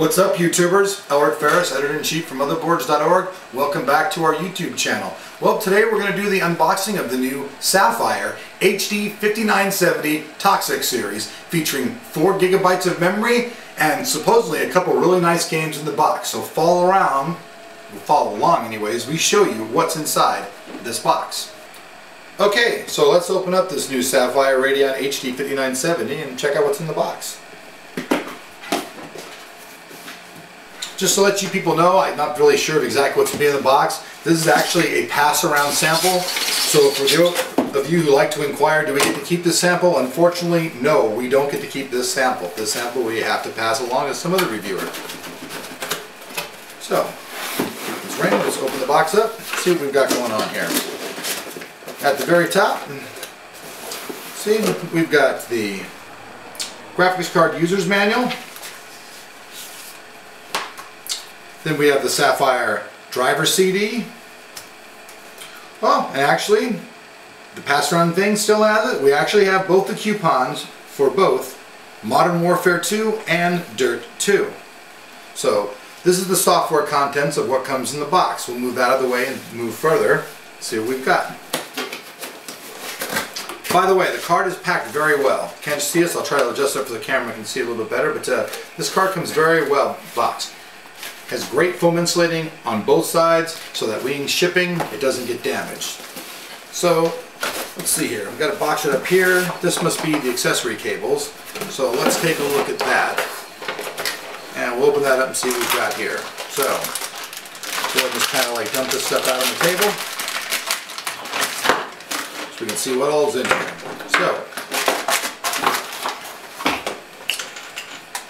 What's up, YouTubers? Howard Ferris, Editor-in-Chief from Motherboards.org. Welcome back to our YouTube channel. Well, today we're going to do the unboxing of the new Sapphire HD 5970 Toxic Series, featuring 4 GB of memory and supposedly a couple really nice games in the box. So follow along anyways, we show you what's inside this box. Okay, so let's open up this new Sapphire Radeon HD 5970 and check out what's in the box. Just to let you people know, I'm not really sure of exactly what's going to be in the box. This is actually a pass-around sample, so for those of you who like to inquire, do we get to keep this sample? Unfortunately, no, we don't get to keep this sample. This sample we have to pass along to some other reviewer. So, let's open the box up and see what we've got going on here. At the very top, see, we've got the graphics card user's manual. Then we have the Sapphire driver CD. Oh, and actually, the pass-around thing still has it. We actually have both the coupons for both Modern Warfare 2 and Dirt 2. So, this is the software contents of what comes in the box. We'll move out of the way and move further, see what we've got. By the way, the card is packed very well. Can't you see us? I'll try to adjust it up for the camera and see it a little bit better, but this card comes very well boxed. Has great foam insulating on both sides so that when shipping it doesn't get damaged. So let's see here, I've got a box right up here. This must be the accessory cables. So let's take a look at that. And we'll open that up and see what we've got here. So we'll just kind of like dump this stuff out on the table so we can see what all is in here.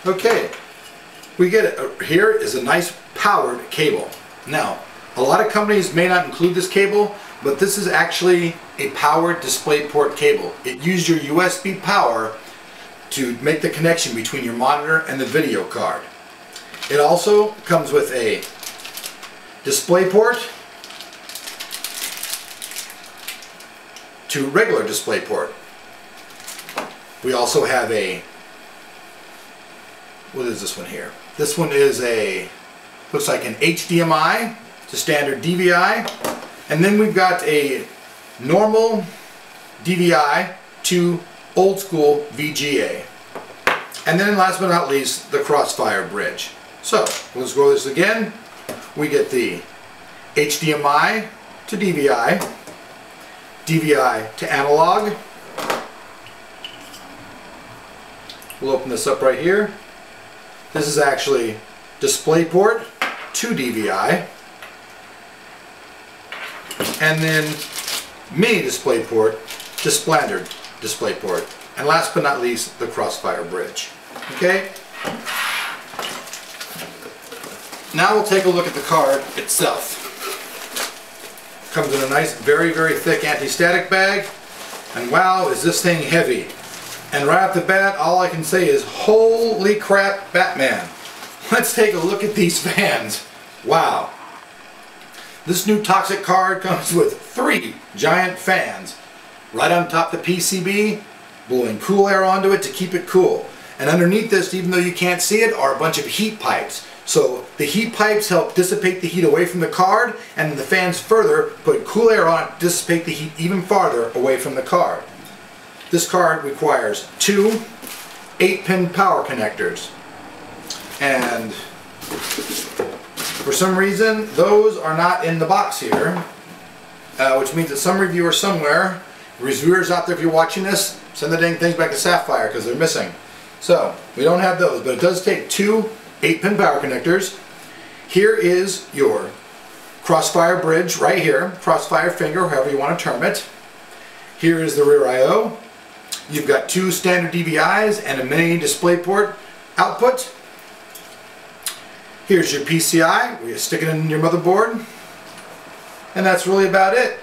So, okay. We get it. Here is a nice powered cable. Now, a lot of companies may not include this cable, but this is actually a powered DisplayPort cable. It used your USB power to make the connection between your monitor and the video card. It also comes with a DisplayPort to regular DisplayPort. We also have a, what is this one here? This one is a, looks like an HDMI, it's a standard DVI, and then we've got a normal DVI to old school VGA. And then last but not least, the Crossfire bridge. So, let's go over this again. We get the HDMI to DVI, DVI to analog. We'll open this up right here. This is actually DisplayPort to DVI, and then mini DisplayPort to standard DisplayPort, and last but not least, the Crossfire bridge. Okay. Now we'll take a look at the card itself. Comes in a nice, very, very thick anti-static bag, and wow, is this thing heavy! And right off the bat, all I can say is, holy crap, Batman. Let's take a look at these fans. Wow. This new Toxic card comes with 3 giant fans right on top of the PCB, blowing cool air onto it to keep it cool. And underneath this, even though you can't see it, are a bunch of heat pipes. So the heat pipes help dissipate the heat away from the card, and the fans further put cool air on it to dissipate the heat even farther away from the card. This card requires 2 8-pin power connectors, and for some reason those are not in the box here, which means that some reviewer somewhere, reviewers out there, if you're watching this, send the dang things back to Sapphire because they're missing. So we don't have those, but it does take 2 8-pin power connectors. Here is your Crossfire bridge right here, Crossfire finger, however you want to term it. Here is the rear I.O. You've got 2 standard DVIs and a mini DisplayPort output. Here's your PCI. We stick it in your motherboard. And that's really about it.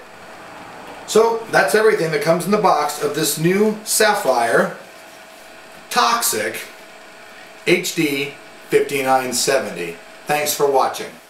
So that's everything that comes in the box of this new Sapphire Toxic HD 5970. Thanks for watching.